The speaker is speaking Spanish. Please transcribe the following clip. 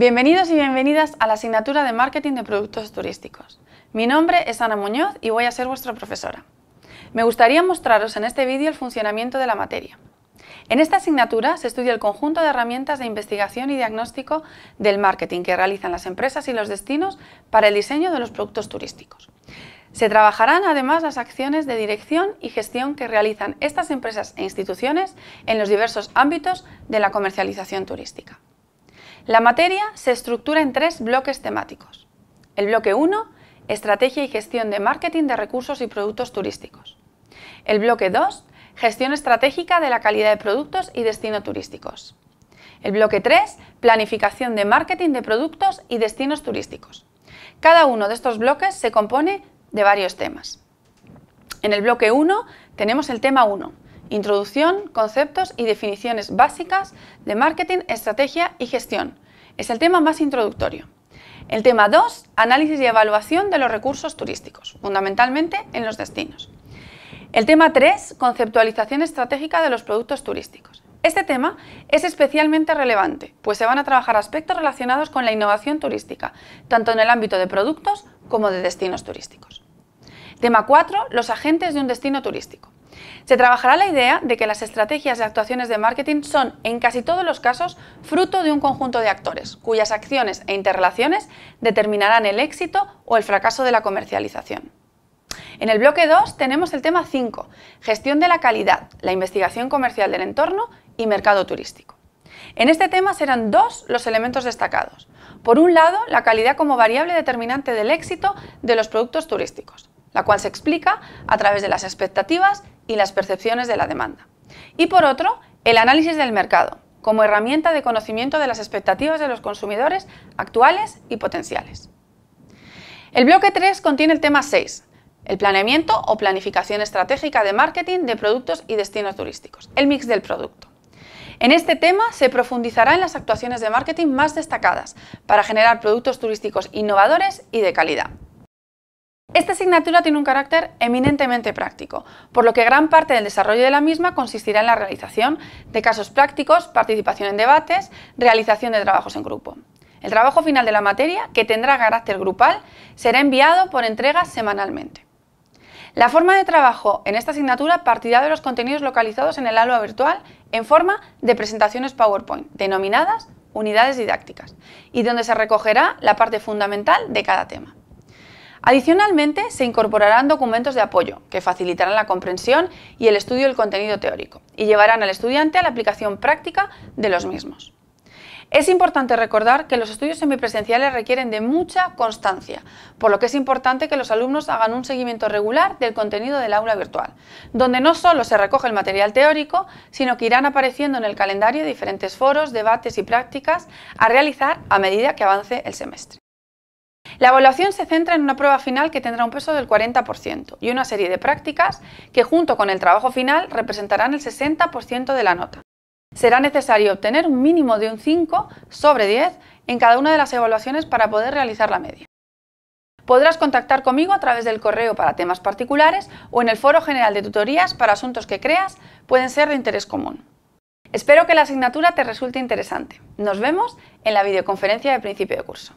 Bienvenidos y bienvenidas a la asignatura de Marketing de Productos Turísticos. Mi nombre es Ana Muñoz y voy a ser vuestra profesora. Me gustaría mostraros en este vídeo el funcionamiento de la materia. En esta asignatura se estudia el conjunto de herramientas de investigación y diagnóstico del marketing que realizan las empresas y los destinos para el diseño de los productos turísticos. Se trabajarán además las acciones de dirección y gestión que realizan estas empresas e instituciones en los diversos ámbitos de la comercialización turística. La materia se estructura en tres bloques temáticos. El bloque 1, estrategia y gestión de marketing de recursos y productos turísticos. El bloque 2, gestión estratégica de la calidad de productos y destino turísticos. El bloque 3, planificación de marketing de productos y destinos turísticos. Cada uno de estos bloques se compone de varios temas. En el bloque 1 tenemos el tema 1. Introducción, conceptos y definiciones básicas de marketing, estrategia y gestión. Es el tema más introductorio. El tema 2, análisis y evaluación de los recursos turísticos, fundamentalmente en los destinos. El tema 3, conceptualización estratégica de los productos turísticos. Este tema es especialmente relevante, pues se van a trabajar aspectos relacionados con la innovación turística, tanto en el ámbito de productos como de destinos turísticos. Tema 4, los agentes de un destino turístico. Se trabajará la idea de que las estrategias y actuaciones de marketing son, en casi todos los casos, fruto de un conjunto de actores, cuyas acciones e interrelaciones determinarán el éxito o el fracaso de la comercialización. En el bloque 2 tenemos el tema 5, gestión de la calidad, la investigación comercial del entorno y mercado turístico. En este tema serán dos los elementos destacados. Por un lado, la calidad como variable determinante del éxito de los productos turísticos, la cual se explica a través de las expectativas y las percepciones de la demanda. Y por otro, el análisis del mercado, como herramienta de conocimiento de las expectativas de los consumidores actuales y potenciales. El bloque 3 contiene el tema 6, el planeamiento o planificación estratégica de marketing de productos y destinos turísticos, el mix del producto. En este tema se profundizará en las actuaciones de marketing más destacadas para generar productos turísticos innovadores y de calidad. Esta asignatura tiene un carácter eminentemente práctico, por lo que gran parte del desarrollo de la misma consistirá en la realización de casos prácticos, participación en debates, realización de trabajos en grupo. El trabajo final de la materia, que tendrá carácter grupal, será enviado por entregas semanalmente. La forma de trabajo en esta asignatura partirá de los contenidos localizados en el aula virtual en forma de presentaciones PowerPoint, denominadas unidades didácticas, y donde se recogerá la parte fundamental de cada tema. Adicionalmente, se incorporarán documentos de apoyo que facilitarán la comprensión y el estudio del contenido teórico y llevarán al estudiante a la aplicación práctica de los mismos. Es importante recordar que los estudios semipresenciales requieren de mucha constancia, por lo que es importante que los alumnos hagan un seguimiento regular del contenido del aula virtual, donde no solo se recoge el material teórico, sino que irán apareciendo en el calendario diferentes foros, debates y prácticas a realizar a medida que avance el semestre. La evaluación se centra en una prueba final que tendrá un peso del 40% y una serie de prácticas que, junto con el trabajo final, representarán el 60% de la nota. Será necesario obtener un mínimo de un 5 sobre 10 en cada una de las evaluaciones para poder realizar la media. Podrás contactar conmigo a través del correo para temas particulares o en el foro general de tutorías para asuntos que creas pueden ser de interés común. Espero que la asignatura te resulte interesante. Nos vemos en la videoconferencia de principio de curso.